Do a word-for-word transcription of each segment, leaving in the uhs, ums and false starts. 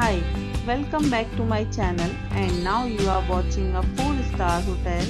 Hi, welcome back to my channel, and now you are watching a four star hotel.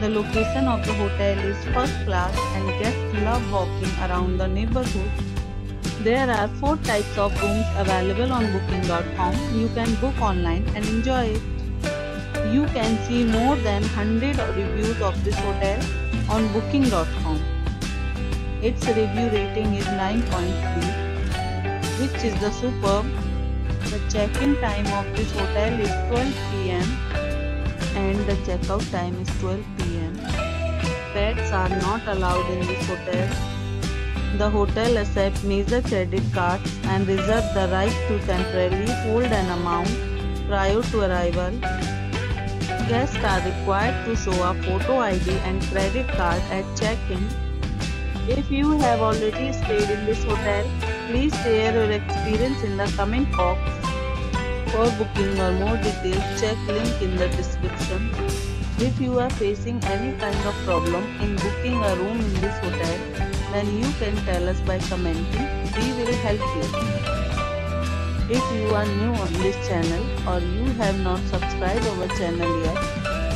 The location of the hotel is first class and guests love walking around the neighborhood. There are four types of rooms available on booking dot com. You can book online and enjoy it. You can see more than one hundred reviews of this hotel on booking dot com. Its review rating is nine point three, which is the superb. The check-in time of this hotel is twelve p m and the checkout time is twelve p m Pets are not allowed in this hotel. The hotel accepts major credit cards and reserves the right to temporarily hold an amount prior to arrival. Guests are required to show a photo I D and credit card at check-in. If you have already stayed in this hotel, please share your experience in the comment box. For booking or more details, check link in the description. If you are facing any kind of problem in booking a room in this hotel, then you can tell us by commenting. We will help you. If you are new on this channel or you have not subscribed our channel yet,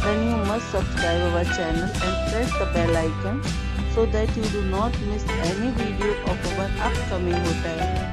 then you must subscribe our channel and press the bell icon, so that you do not miss any video of our upcoming hotel.